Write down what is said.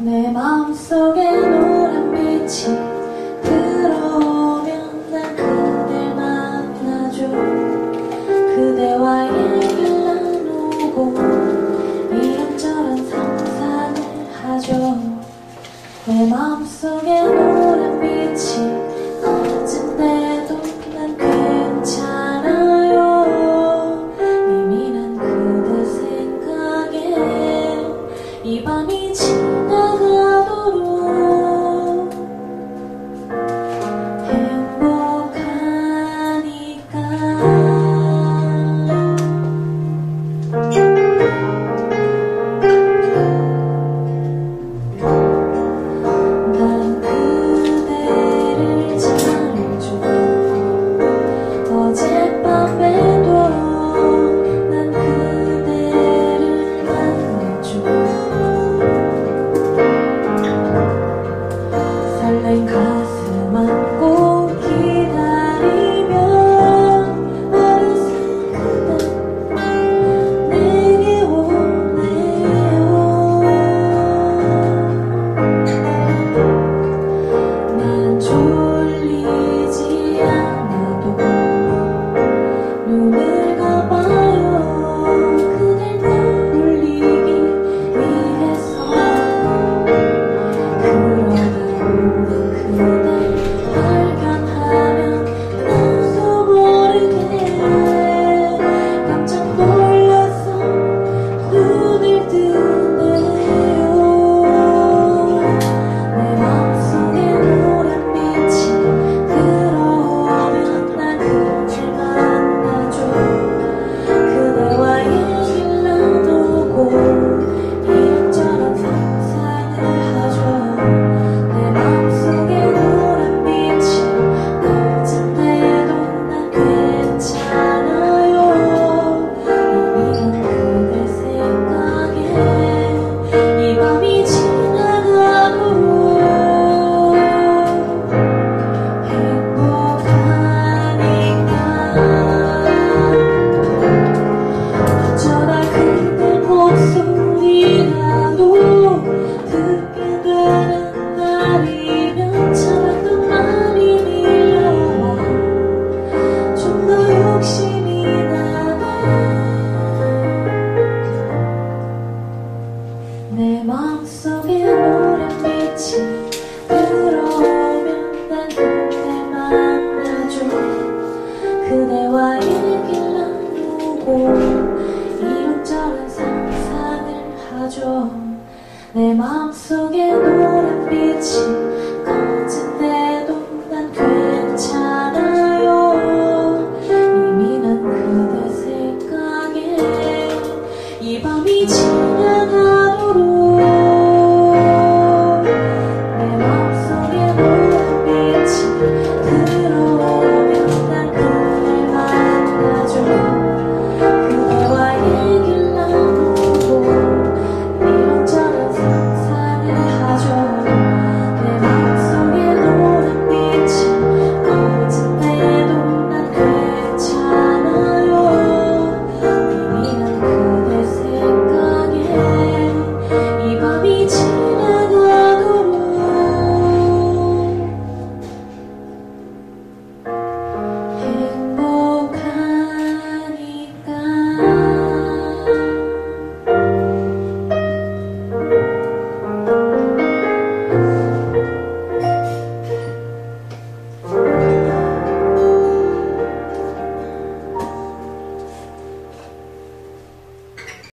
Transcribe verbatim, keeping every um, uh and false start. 내 마음속에 노란 빛이 들어오면 난 그댈 만나죠. 그대와의 얘기를 나누고 이런저런 상상을 하죠. 내 마음속에 노란 빛이 어쩐데도 난 괜찮아요. 이미 난 그대 생각에 이 밤이 지나가도록 행복하니까. 가슴 안고 기다리면 어느 순간 내게 오네요. 난 졸리지 않아도 눈을 감아요. 그댈 다 울리기 위해서 그러다 내 마음속에 노란 빛이 들어오면 난 그댈 만나죠. 그대와 얘기를 나누고 이런저런 상상을 하죠. 내 마음속에 노란 빛이